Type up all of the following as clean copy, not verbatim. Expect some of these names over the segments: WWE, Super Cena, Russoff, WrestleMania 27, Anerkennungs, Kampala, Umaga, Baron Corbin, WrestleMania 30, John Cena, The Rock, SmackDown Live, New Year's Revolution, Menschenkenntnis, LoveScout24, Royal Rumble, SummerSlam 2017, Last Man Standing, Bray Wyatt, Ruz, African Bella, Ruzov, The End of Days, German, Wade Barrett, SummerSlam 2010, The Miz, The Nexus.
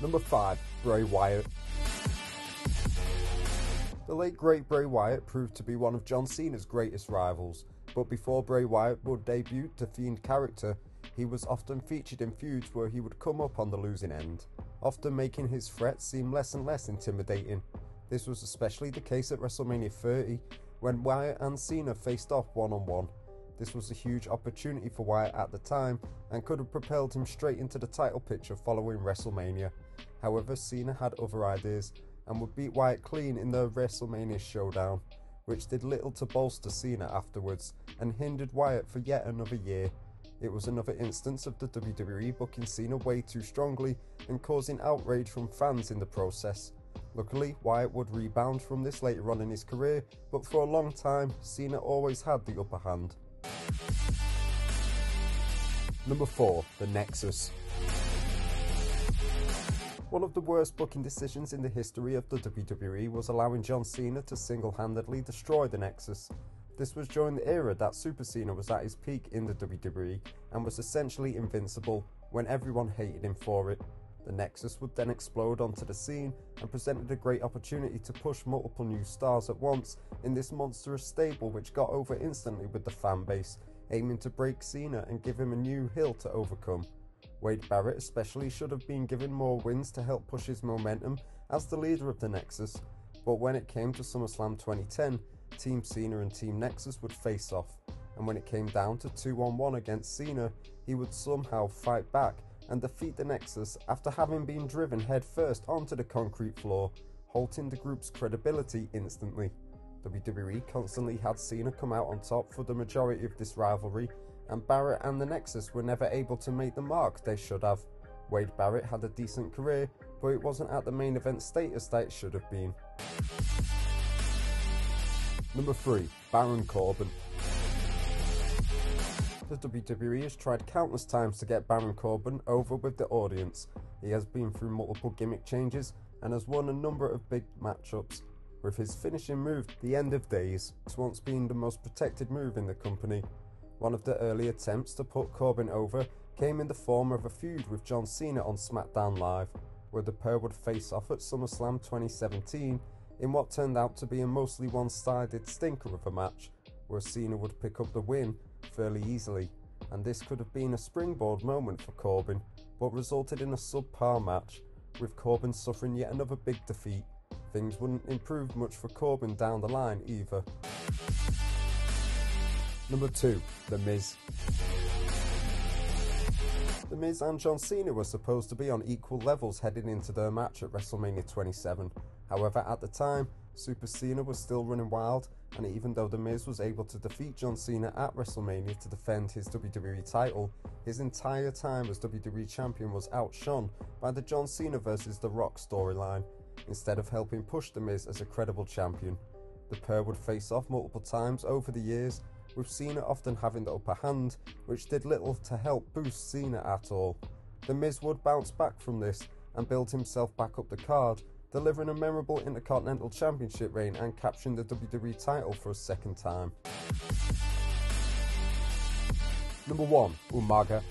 Number 5. Bray Wyatt. The late great Bray Wyatt proved to be one of John Cena's greatest rivals, but before Bray Wyatt would debut the Fiend character, he was often featured in feuds where he would come up on the losing end, often making his threats seem less and less intimidating. This was especially the case at WrestleMania 30, when Wyatt and Cena faced off one-on-one. This was a huge opportunity for Wyatt at the time and could have propelled him straight into the title picture following WrestleMania. However, Cena had other ideas and would beat Wyatt clean in their WrestleMania showdown, which did little to bolster Cena afterwards and hindered Wyatt for yet another year. It was another instance of the WWE booking Cena way too strongly and causing outrage from fans in the process. Luckily, Wyatt would rebound from this later on in his career, but for a long time, Cena always had the upper hand. Number 4. The Nexus. One of the worst booking decisions in the history of the WWE was allowing John Cena to single-handedly destroy the Nexus. This was during the era that Super Cena was at his peak in the WWE and was essentially invincible when everyone hated him for it. The Nexus would then explode onto the scene and presented a great opportunity to push multiple new stars at once in this monstrous stable, which got over instantly with the fan base, aiming to break Cena and give him a new hill to overcome. Wade Barrett especially should have been given more wins to help push his momentum as the leader of the Nexus, but when it came to SummerSlam 2010, Team Cena and Team Nexus would face off, and when it came down to 2-on-1 against Cena, he would somehow fight back and defeat the Nexus after having been driven headfirst onto the concrete floor, halting the group's credibility instantly. WWE constantly had Cena come out on top for the majority of this rivalry, and Barrett and the Nexus were never able to make the mark they should have. Wade Barrett had a decent career, but it wasn't at the main event status that it should have been. Number 3. Baron Corbin. The WWE has tried countless times to get Baron Corbin over with the audience. He has been through multiple gimmick changes and has won a number of big matchups, with his finishing move, The End of Days, once being the most protected move in the company. One of the early attempts to put Corbin over came in the form of a feud with John Cena on SmackDown Live, where the pair would face off at SummerSlam 2017 in what turned out to be a mostly one-sided stinker of a match, where Cena would pick up the win fairly easily, and this could have been a springboard moment for Corbin, but resulted in a subpar match, with Corbin suffering yet another big defeat. Things wouldn't improve much for Corbin down the line either. Number 2. The Miz. The Miz and John Cena were supposed to be on equal levels heading into their match at WrestleMania 27. However, at the time, Super Cena was still running wild, and even though The Miz was able to defeat John Cena at WrestleMania to defend his WWE title, his entire time as WWE Champion was outshone by the John Cena vs The Rock storyline, instead of helping push The Miz as a credible champion. The pair would face off multiple times over the years, with Cena often having the upper hand, which did little to help boost Cena at all. The Miz would bounce back from this and build himself back up the card, delivering a memorable Intercontinental Championship reign and capturing the WWE title for a second time. Number 1. Umaga.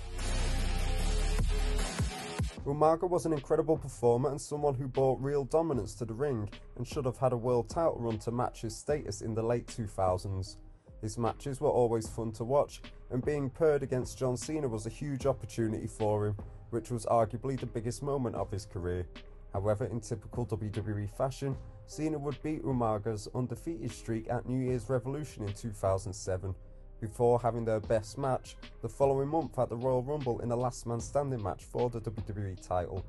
Umaga was an incredible performer and someone who brought real dominance to the ring and should have had a world title run to match his status in the late 2000s. His matches were always fun to watch, and being paired against John Cena was a huge opportunity for him, which was arguably the biggest moment of his career. However, in typical WWE fashion, Cena would beat Umaga's undefeated streak at New Year's Revolution in 2007, before having their best match the following month at the Royal Rumble in a Last Man Standing match for the WWE title.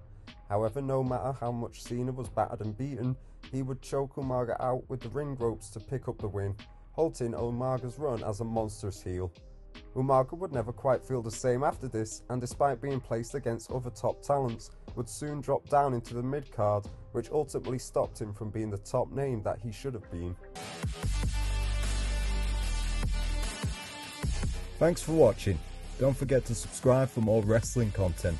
However, no matter how much Cena was battered and beaten, he would choke Umaga out with the ring ropes to pick up the win, halting Umaga's run as a monstrous heel. Umaga would never quite feel the same after this, and despite being placed against other top talents, would soon drop down into the mid-card, which ultimately stopped him from being the top name that he should have been. Thanks for watching. Don't forget to subscribe for more wrestling content.